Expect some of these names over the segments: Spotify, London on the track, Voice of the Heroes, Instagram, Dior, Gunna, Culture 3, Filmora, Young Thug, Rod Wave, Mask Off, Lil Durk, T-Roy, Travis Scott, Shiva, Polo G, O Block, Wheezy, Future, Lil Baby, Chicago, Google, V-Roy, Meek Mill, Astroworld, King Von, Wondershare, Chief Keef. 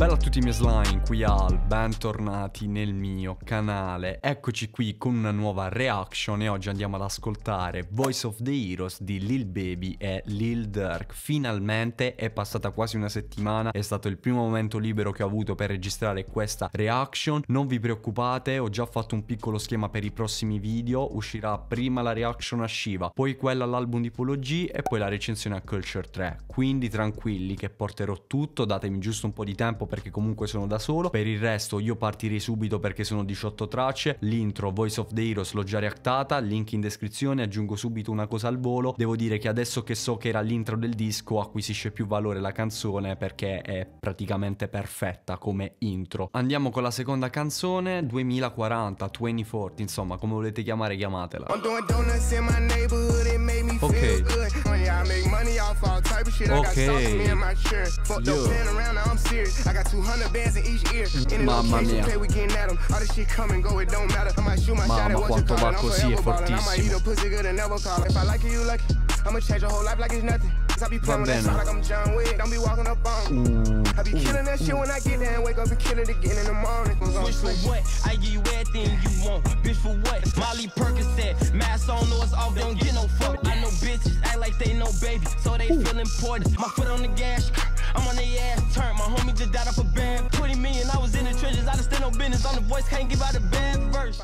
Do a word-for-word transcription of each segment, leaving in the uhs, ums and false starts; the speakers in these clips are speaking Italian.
Bella a tutti i miei slime, qui Al, bentornati nel mio canale. Eccoci qui con una nuova reaction e oggi andiamo ad ascoltare Voice of the Heroes di Lil Baby e Lil Durk. Finalmente è passata quasi una settimana, è stato il primo momento libero che ho avuto per registrare questa reaction. Non vi preoccupate, ho già fatto un piccolo schema per i prossimi video. Uscirà prima la reaction a Shiva, poi quella all'album di Polo G e poi la recensione a Culture tre. Quindi tranquilli che porterò tutto, datemi giusto un po' di tempo perché comunque sono da solo. Per il resto io partirei subito perché sono diciotto tracce. L'intro Voice of the Heroes l'ho già reactata, link in descrizione. Aggiungo subito una cosa al volo: devo dire che adesso che so che era l'intro del disco acquisisce più valore la canzone perché è praticamente perfetta come intro. Andiamo con la seconda canzone, duemilaquaranta, duemilaquaranta, insomma come volete chiamare chiamatela. Ok Ok, mamma mia, mamma quanto va così, è fortissimo. Va bene. Mm.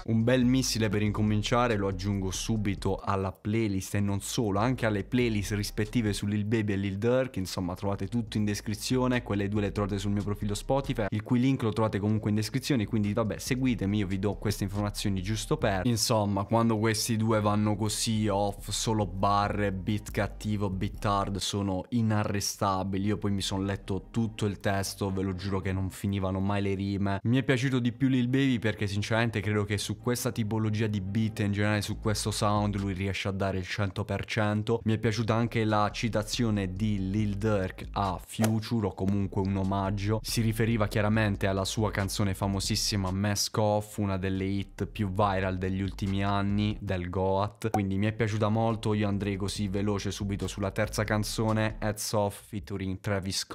Un bel missile per incominciare, lo aggiungo subito alla playlist e non solo, anche alle playlist rispettive su Lil Baby e Lil Durk. Insomma trovate tutto in descrizione, quelle due le trovate sul mio profilo Spotify, il cui link lo trovate comunque in descrizione, quindi vabbè seguitemi, io vi do queste informazioni giusto per. Insomma quando questi due vanno così off, solo barre, beat cattivo, beat hard, sono inarrestabili. Io poi mi sono letto tutto il testo, ve lo giuro che non finivano mai le rime. Mi è piaciuto di più Lil Baby perché sinceramente credo che su questa tipologia di beat e in generale su questo sound lui riesce a dare il cento per cento. Mi è piaciuta anche la citazione di Lil Durk a Future, o comunque un omaggio, si riferiva chiaramente alla sua canzone famosissima Mask Off, una delle hit più viral degli ultimi anni del Goat, quindi mi è piaciuta molto. Io andrei così veloce subito sulla terza canzone, Heads Off featuring Travis Scott.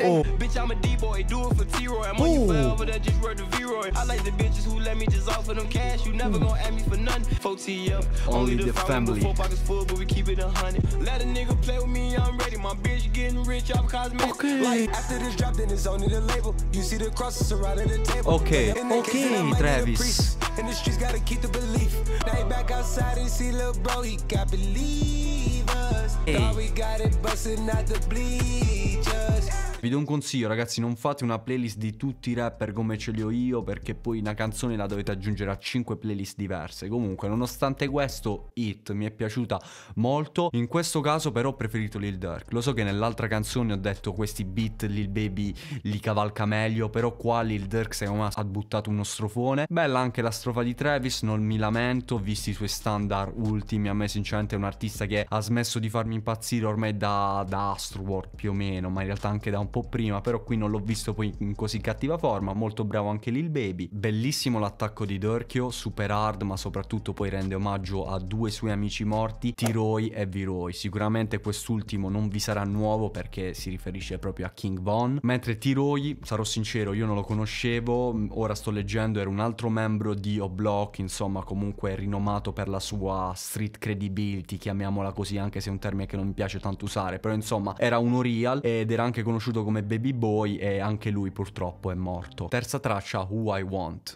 Oh. Bitch, I'm a D-boy, do it for T-Roy. I'm on you forever, that just wrote the V-Roy. I like the bitches who let me just offer them cash. You never gonna add me for nothing. four T F, only the family. Four pockets full, but we keep it a hundred. Let a nigga play with me, I'm ready. My bitch getting rich, I'm cosmetic. Like, after this drop, then it's only the label. You see the crosses surrounding the table. Okay, okay, Travis. In the streets, gotta keep the belief. Now he back outside and see little bro, he got believe us. Thought we got it, bustin' not the bleachers. Vi do un consiglio ragazzi, non fate una playlist di tutti i rapper come ce li ho io, perché poi una canzone la dovete aggiungere a cinque playlist diverse. Comunque nonostante questo hit mi è piaciuta molto. In questo caso però ho preferito Lil Durk. Lo so che nell'altra canzone ho detto questi beat Lil Baby li cavalca meglio, però qua Lil Durk secondo me ha buttato uno strofone. Bella anche la strofa di Travis, non mi lamento visti i suoi standard ultimi. A me sinceramente è un artista che ha smesso di farmi impazzire ormai da, da Astroworld più o meno, ma in realtà anche da un po' prima, però qui non l'ho visto poi in così cattiva forma. Molto bravo anche Lil Baby. Bellissimo l'attacco di Durkio, super hard, ma soprattutto poi rende omaggio a due suoi amici morti, T-Roy e V-Roy. Sicuramente quest'ultimo non vi sarà nuovo perché si riferisce proprio a King Von, mentre T-Roy, sarò sincero, io non lo conoscevo, ora sto leggendo, era un altro membro di O Block, insomma comunque rinomato per la sua street credibility, chiamiamola così, anche se è un termine che non mi piace tanto usare, però insomma era uno real ed era anche conosciuto come Baby Boy e anche lui purtroppo è morto. Terza traccia, Who I Want.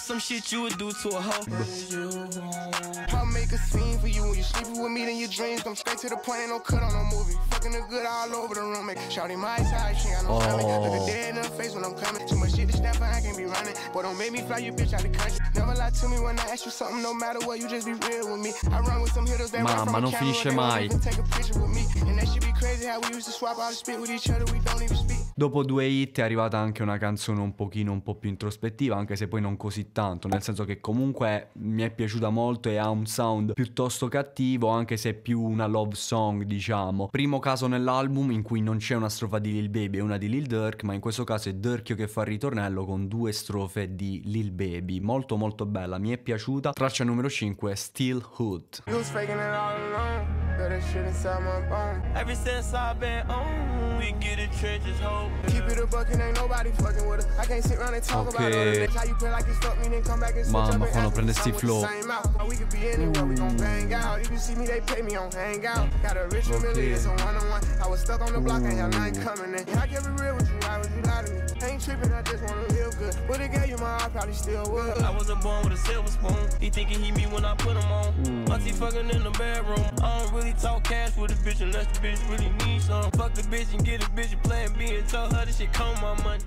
Some shit you would do to a hoe. I'll make a scene for you when you sleeping with me in your dreams. Come straight to the point, ain't no cut on no movie. Fucking the good all over the room. Shouting my side, she ain't no family. Look at dead in her face when I'm coming. Too much shit to snap, I can't be running. Boy, don't make me fly you bitch out the country. Never lie to me when I ask you something, no matter what, you just be real with me. I run with some hitters that run from the camera. Take a picture with me, and that shit be crazy how we used to swap out the spit with each other. We don't even speak. Dopo due hit è arrivata anche una canzone un pochino un po' più introspettiva, anche se poi non così tanto, nel senso che comunque mi è piaciuta molto e ha un sound piuttosto cattivo, anche se è più una love song, diciamo. Primo caso nell'album in cui non c'è una strofa di Lil Baby e una di Lil Durk, ma in questo caso è Durkio che fa il ritornello con due strofe di Lil Baby. Molto molto bella, mi è piaciuta. Traccia numero cinque, Still Hood. Ok, mamma, quando prende sti flow.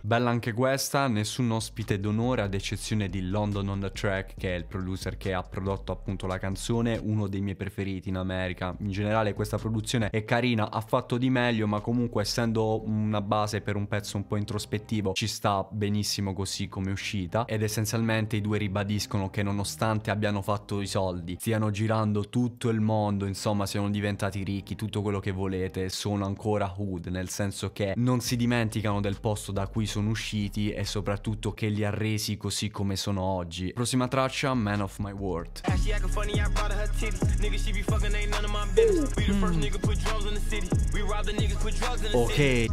Bella anche questa, nessun ospite d'onore ad eccezione di London on the Track, che è il producer che ha prodotto appunto la canzone, uno dei miei preferiti in America. In generale questa produzione è carina, ha fatto di meglio, ma comunque essendo una base per un pezzo un po' introspettivo ci sta benissimo così come uscita, ed essenzialmente i due ribadiscono che nonostante abbiano fatto i soldi, stiano girando tutto il mondo, insomma siano diventati ricchi, tutto quello che volete, sono ancora hood, nel senso che non si dimenticano del posto da cui sono usciti e soprattutto che li ha resi così come sono oggi. Prossima traccia, Man of My World. Ok,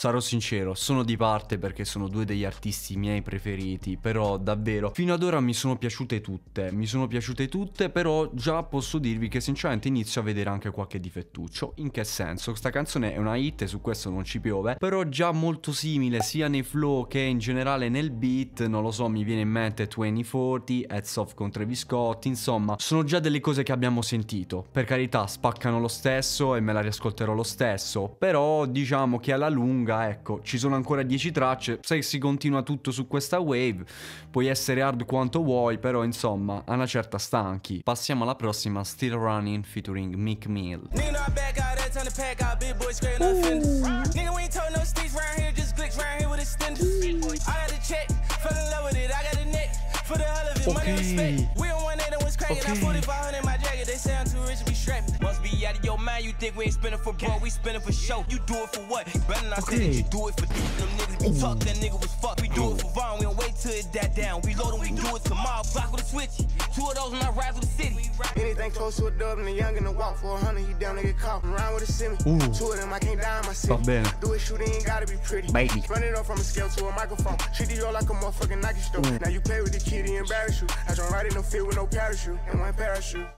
sarò sincero, sono di parte perché sono due degli artisti miei preferiti, però davvero fino ad ora mi sono piaciute tutte, mi sono piaciute tutte, però già posso dirvi che sinceramente inizio a vedere anche qualche difettuccio. In che senso? Questa canzone è una hit e su questo non ci piove, però già molto simile sia nei flow che in generale nel beat, non lo so, mi viene in mente duemilaquaranta, Heads Off con Travis Scott, insomma sono già delle cose che abbiamo sentito, per carità spaccano lo stesso e me la riascolterò lo stesso, però diciamo che alla lunga, ecco, ci sono ancora dieci tracce, se si continua tutto su questa wave puoi essere hard quanto vuoi, però insomma a una certa stanchi. Passiamo alla prossima, Still Running featuring Meek Mill. Va bene. Baby.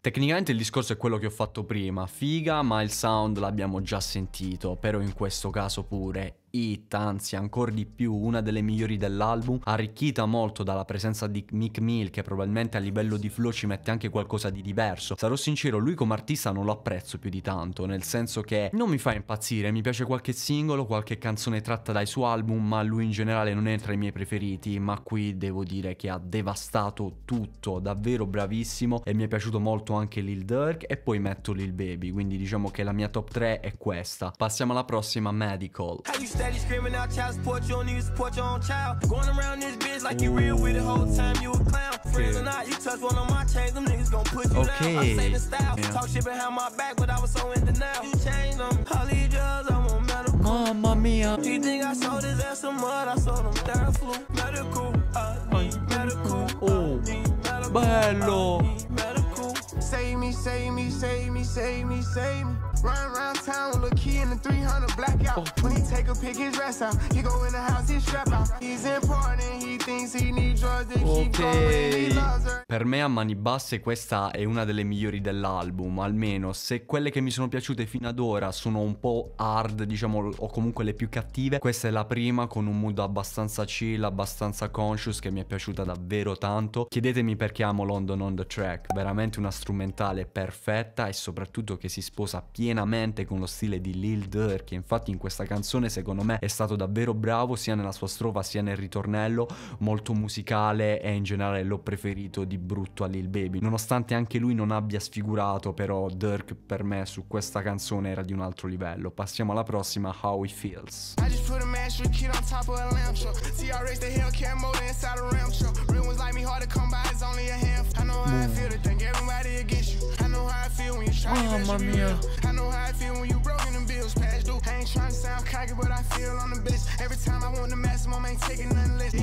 Tecnicamente il discorso è quello che ho fatto prima, figa, ma il sound l'abbiamo già sentito, però in questo caso pure hit, anzi ancora di più, una delle migliori dell'album, arricchita molto dalla presenza di Meek Mill, che probabilmente a livello di flow ci mette anche qualcosa di diverso. Sarò sincero, lui come artista non lo apprezzo più di tanto, nel senso che non mi fa impazzire, mi piace qualche singolo, qualche canzone tratta dai suoi album, ma lui in generale non è tra i miei preferiti, ma qui devo dire che ha devastato tutto, davvero bravissimo, e mi è piaciuto molto anche Lil Durk e poi metto Lil Baby, quindi diciamo che la mia top tre è questa. Passiamo alla prossima, Medical. Steady screaming out child support, you don't need support your own child. Going around this bitch like you real with the whole time you a clown. Friends or not, you touch one on my chains, them niggas gon' put you down. I'm saving style, talk shit behind my back, but I was so in denial. You changed them, holy drugs, I'm on medical. Mamma mia. You think I sold his ass some mud, I sold him third flu. Medical, uh, medical, uh, medical, bello. Save me, save me, save me, save me, save me. Run around town with a key in the three hundred blackout. When he take a pick his rest out, he go in the house, he strap out. He's important and he thinks he needs drugs to keep going. He loves her. Per me a mani basse questa è una delle migliori dell'album, almeno se quelle che mi sono piaciute fino ad ora sono un po' hard, diciamo, o comunque le più cattive, questa è la prima con un mood abbastanza chill, abbastanza conscious, che mi è piaciuta davvero tanto. Chiedetemi perché amo London on the track, veramente una strumentale perfetta e soprattutto che si sposa pienamente con lo stile di Lil Durk, che infatti in questa canzone secondo me è stato davvero bravo sia nella sua strofa sia nel ritornello, molto musicale, e in generale l'ho preferito di brutto a Lil Baby, nonostante anche lui non abbia sfigurato, però Durk per me su questa canzone era di un altro livello. Passiamo alla prossima, How It Feels.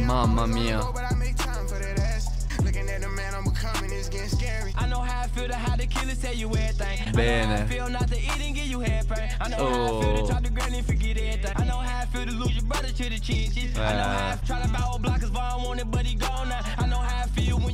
Mamma mia. Mamma mia. Bene. Oh. Eh.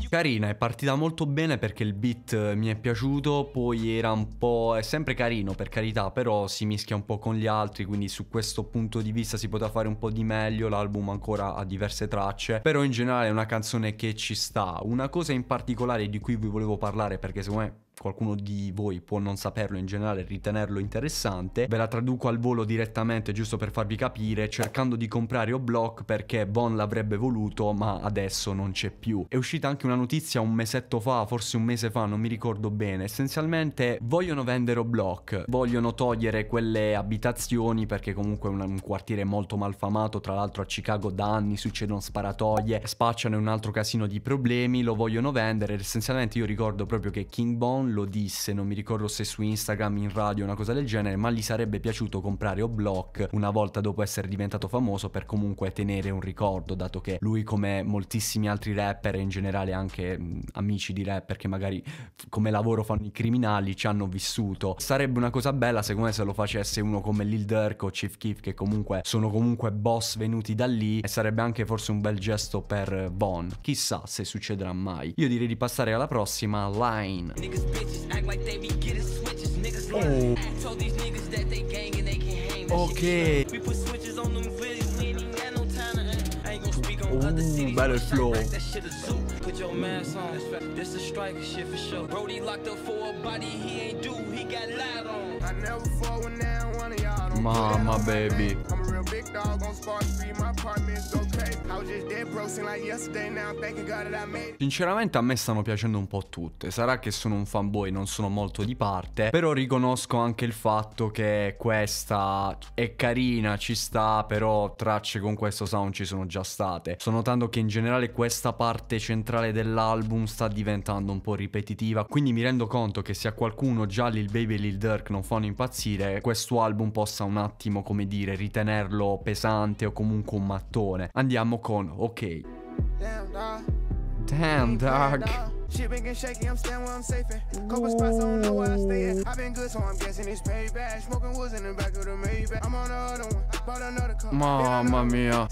Carina, è partita molto bene perché il beat mi è piaciuto, poi era un po', è sempre carino per carità, però si mischia un po' con gli altri, quindi su questo punto di vista si poteva fare un po' di meglio. L'album ancora ha diverse tracce, però in generale è una canzone che ci sta. Una cosa in particolare di cui vi volevo parlare, perché secondo me qualcuno di voi può non saperlo, in generale ritenerlo interessante, ve la traduco al volo direttamente giusto per farvi capire: cercando di comprare O Block perché Von l'avrebbe voluto ma adesso non c'è più. È uscita anche una notizia un mesetto fa, forse un mese fa, non mi ricordo bene. Essenzialmente vogliono vendere O Block, vogliono togliere quelle abitazioni perché comunque è un quartiere molto malfamato, tra l'altro a Chicago da anni succedono sparatorie, spacciano un altro casino di problemi, lo vogliono vendere. Essenzialmente io ricordo proprio che King Von lo disse, non mi ricordo se su Instagram, in radio, una cosa del genere, ma gli sarebbe piaciuto comprare O Block una volta dopo essere diventato famoso, per comunque tenere un ricordo, dato che lui, come moltissimi altri rapper e in generale anche mh, amici di rapper che magari come lavoro fanno i criminali, ci hanno vissuto. Sarebbe una cosa bella secondo me se lo facesse uno come Lil Durk o Chief Keef, che comunque sono comunque boss venuti da lì, e sarebbe anche forse un bel gesto per Von. Chissà se succederà mai. Io direi di passare alla prossima, Line. Oh. Ok. Oh, bello il flow. Mamma baby. Sinceramente a me stanno piacendo un po' tutte. Sarà che sono un fanboy, non sono molto di parte, però riconosco anche il fatto che questa è carina, ci sta, però tracce con questo sound ci sono già state. Sto notando che in generale questa parte centrale dell'album sta diventando un po' ripetitiva, quindi mi rendo conto che se a qualcuno già Lil Baby e Lil Durk non fanno impazzire, questo album possa un attimo, come dire, ritenerlo pesante o comunque un mattone. Andiamo con Ok. Damn dog. Mamma mia.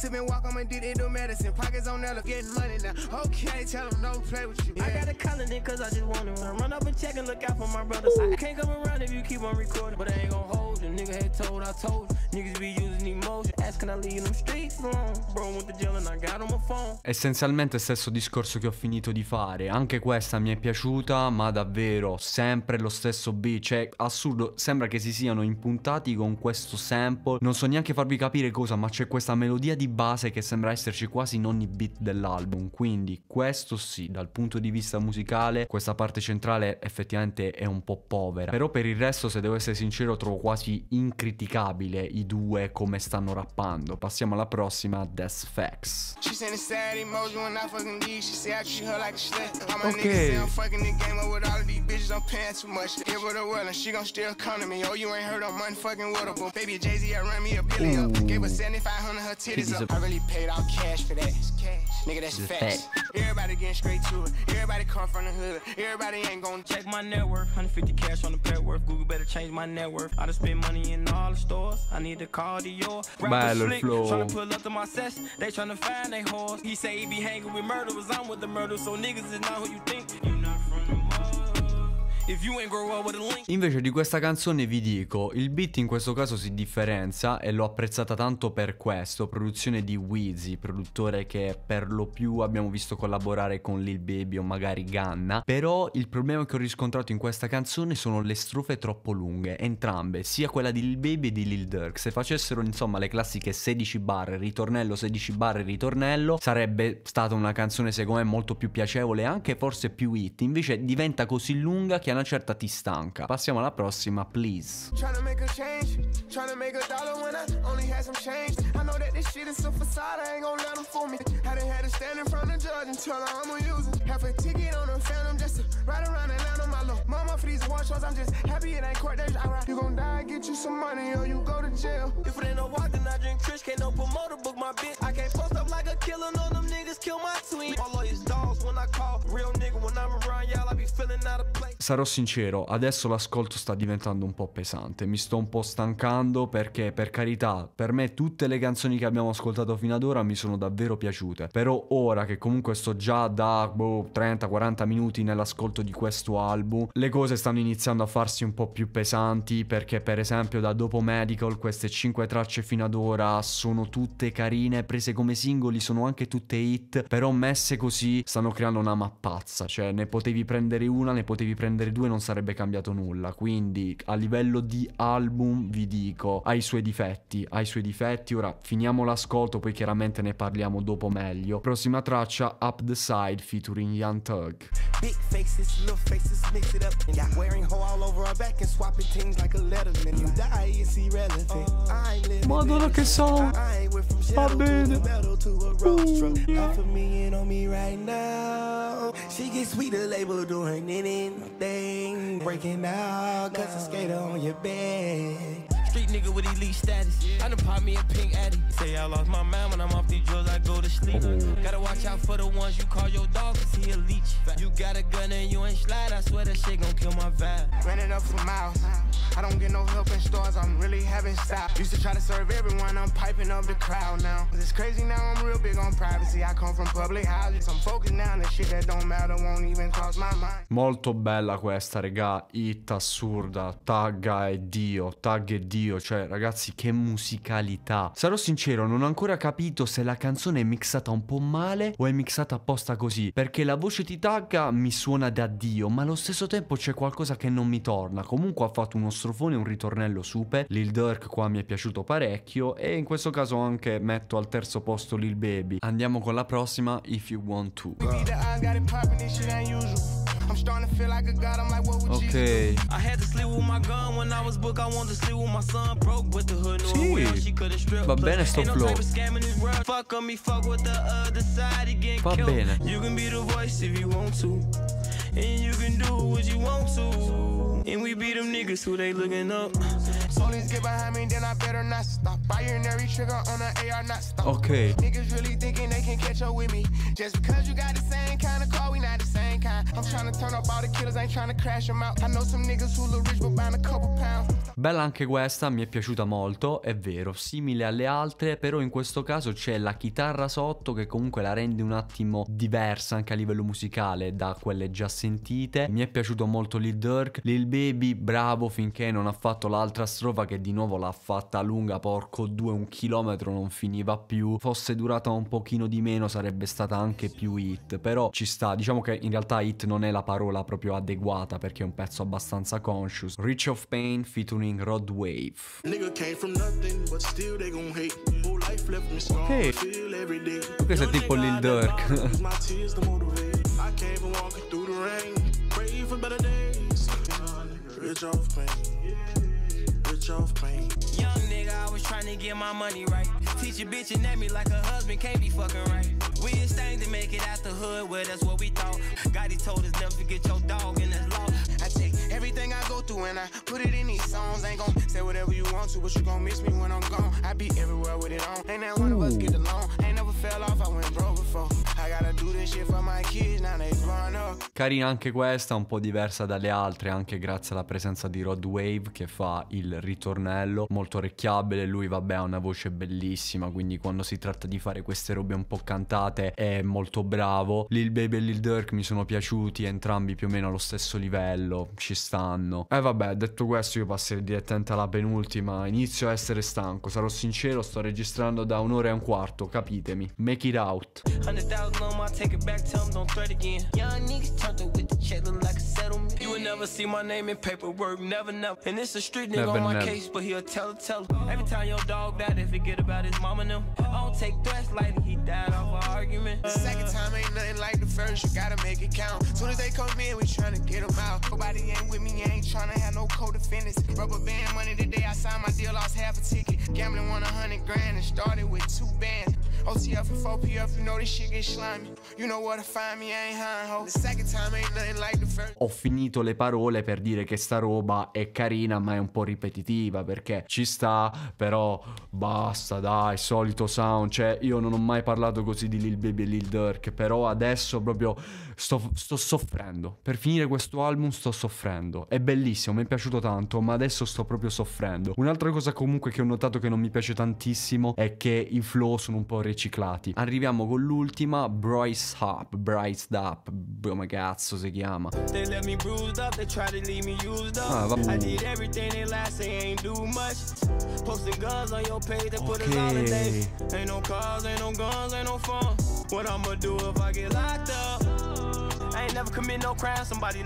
Essenzialmente stesso discorso che ho finito di fare, anche questa mi è piaciuta, ma davvero sempre lo stesso beat, cioè assurdo, sembra che si siano impuntati con questo sample, non so neanche farvi capire cosa, ma c'è questa melodia di base che sembra esserci quasi in ogni beat dell'album, quindi questo sì, dal punto di vista musicale questa parte centrale effettivamente è un po' povera, però per il resto, se devo essere sincero, trovo quasi incriticabile i due come stanno rappando. Passiamo alla prossima, Death Facts. Ok. Uh. worth. Google better change my net worth. I done spend money in all the stores. I need to call Dior. Rapper slick, trying to pull up to my session. They trying to find they whores. He say he be hanging with murderers. I'm with the murderers. So niggas is not who you think. You not from the Invece di questa canzone vi dico, il beat in questo caso si differenzia e l'ho apprezzata tanto per questo, produzione di Wheezy, produttore che per lo più abbiamo visto collaborare con Lil Baby o magari Gunna, però il problema che ho riscontrato in questa canzone sono le strofe troppo lunghe, entrambe, sia quella di Lil Baby e di Lil Durk. Se facessero insomma le classiche sedici barre, ritornello, sedici barre, ritornello, sarebbe stata una canzone secondo me molto più piacevole e anche forse più hit, invece diventa così lunga che una certa ti stanca. Passiamo alla prossima, please. Sarò sincero, adesso l'ascolto sta diventando un po' pesante, mi sto un po' stancando perché, per carità, per me tutte le canzoni che abbiamo ascoltato fino ad ora mi sono davvero piaciute, però ora che comunque sto già da boh, trenta quaranta minuti nell'ascolto di questo album, le cose stanno iniziando a farsi un po' più pesanti, perché per esempio da Dopo Medical queste cinque tracce fino ad ora sono tutte carine, prese come singoli sono anche tutte hit, però messe così stanno creando una mappazza, cioè ne potevi prendere una, ne potevi prendere due, non sarebbe cambiato nulla. Quindi a livello di album vi dico, ha i suoi difetti, ha i suoi difetti. Ora finiamo l'ascolto, poi chiaramente ne parliamo dopo meglio. Prossima traccia, Up the Side featuring Young Thug. Big faces, little faces, mix it up. Got wearing hoe all over our back and swapping things like a letterman. You die, it's irrelevant. I ain't living. Madonna che sound. Va bene. Uh, yeah. She gets sweet, the label doing anything, breaking out, cause a skater on your bed. Street nigga with elite status, I done pop me a pink addy. Say I lost my mind when I'm off these drugs, I go to sleep. Gotta watch out for the ones you call your dog, cause he a leech. You got a gun and you ain't slide, I swear that shit gon' kill my vibe. Ran it up for miles, I don't get no help in stores, I'm really having style. Used to try to serve everyone, I'm piping up the crowd now. It's crazy now, I'm real big on privacy, I come from public houses. I'm focused now on the shit that don't matter, won't even cross my mind. Molto bella questa, regà, hit assurda, tagga e Dio, tagga e Dio. Cioè ragazzi, che musicalità. Sarò sincero, non ho ancora capito se la canzone è mixata un po' male o è mixata apposta così, perché la voce di Tagga mi suona da Dio, ma allo stesso tempo c'è qualcosa che non mi torna. Comunque ha fatto uno strofone e un ritornello super. Lil Durk qua mi è piaciuto parecchio, e in questo caso anche metto al terzo posto Lil Baby. Andiamo con la prossima, If You Want To. Ok, sì, va bene sto flow, va bene. Ok, bella anche questa, mi è piaciuta molto, è vero, simile alle altre, però in questo caso c'è la chitarra sotto che comunque la rende un attimo diversa anche a livello musicale da quelle già sentite. Mi è piaciuto molto Lil Durk. Lil Baby bravo finché non ha fatto l'altra strofa che di nuovo l'ha fatta lunga, porco due, un chilometro, non finiva più. Fosse durata un pochino di meno sarebbe stata anche più hit, però ci sta, diciamo che in realtà hit non è la parola proprio adeguata perché è un pezzo abbastanza conscious. Rich of Pain featuring Rod Wave. Ok, questo è tipo Lil Durk. Uh. Carina anche questa, un po' diversa dalle altre, anche grazie alla presenza di Rod Wave che fa il ritornello, molto orecchiabile. Lui vabbè ha una voce bellissima, quindi quando si tratta di fare queste robe un po' cantate è molto bravo. Lil Baby e Lil Durk mi sono piaciuti, entrambi più o meno allo stesso livello, ci stanno. E vabbè, detto questo io passerei direttamente alla penultima. Inizio a essere stanco, sarò sincero, sto registrando da un'ora e un quarto, capitemi. Make it out. Never, never. O T F and four P F, you know this shit get slimy. You know where to find me, I ain't high ho. The second time ain't nothing like the first. Ho finito le parole per dire che sta roba è carina ma è un po' ripetitiva, perché ci sta, però basta dai, solito sound. Cioè io non ho mai parlato così di Lil Baby e Lil Durk, però adesso proprio sto, sto soffrendo. Per finire questo album sto soffrendo. È bellissimo, mi è piaciuto tanto, ma adesso sto proprio soffrendo. Un'altra cosa comunque che ho notato che non mi piace tantissimo è che i flow sono un po' riciclati. Arriviamo con l'ultima, Bryce Up, Bryce Up, come cazzo si chiama? Ah, vabbè. Okay.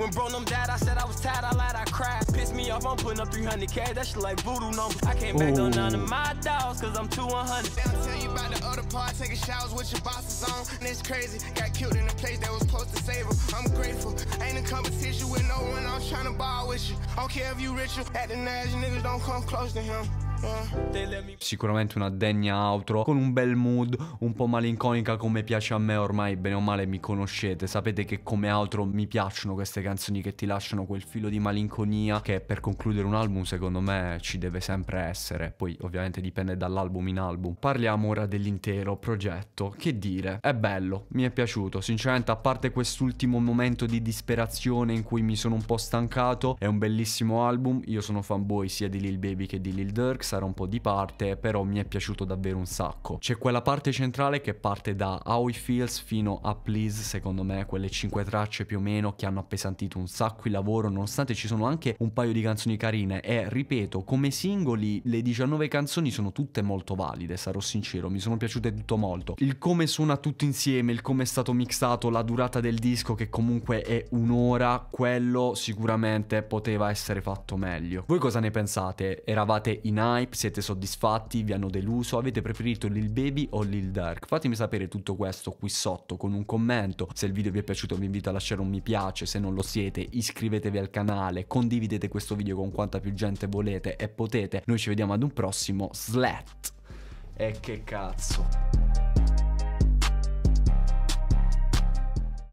When bro them dad, I said I was tired, I lied, I cried. Pissed me off, I'm putting up three hundred K, that shit like voodoo numbers. I came back on none of my dogs, cause I'm two one hundred. They don't tell you about the other part, taking showers with your bosses on. And it's crazy, got killed in a place that was supposed to save her. I'm grateful, ain't in competition with no one, I'm trying to ball with you. I don't care if you rich or at the Nash, niggas don't come close to him. Sicuramente una degna outro, con un bel mood, un po' malinconica come piace a me. Ormai bene o male mi conoscete, sapete che come outro mi piacciono queste canzoni che ti lasciano quel filo di malinconia che per concludere un album secondo me ci deve sempre essere. Poi ovviamente dipende dall'album in album. Parliamo ora dell'intero progetto. Che dire, è bello, mi è piaciuto sinceramente, a parte quest'ultimo momento di disperazione in cui mi sono un po' stancato. È un bellissimo album, io sono fanboy sia di Lil Baby che di Lil Durk, sarà un po' di parte, però mi è piaciuto davvero un sacco. C'è quella parte centrale che parte da How It Feels fino a Please, secondo me quelle cinque tracce più o meno che hanno appesantito un sacco il lavoro, nonostante ci sono anche un paio di canzoni carine. E ripeto, come singoli le diciannove canzoni sono tutte molto valide, sarò sincero, mi sono piaciute tutto molto. Il come suona tutto insieme, il come è stato mixato, la durata del disco che comunque è un'ora, quello sicuramente poteva essere fatto meglio. Voi cosa ne pensate? Eravate in hype? Siete soddisfatti? Vi hanno deluso? Avete preferito Lil Baby o Lil Durk? Fatemi sapere tutto questo qui sotto con un commento. Se il video vi è piaciuto vi invito a lasciare un mi piace, se non lo siete iscrivetevi al canale, condividete questo video con quanta più gente volete e potete. Noi ci vediamo ad un prossimo slat. E che cazzo.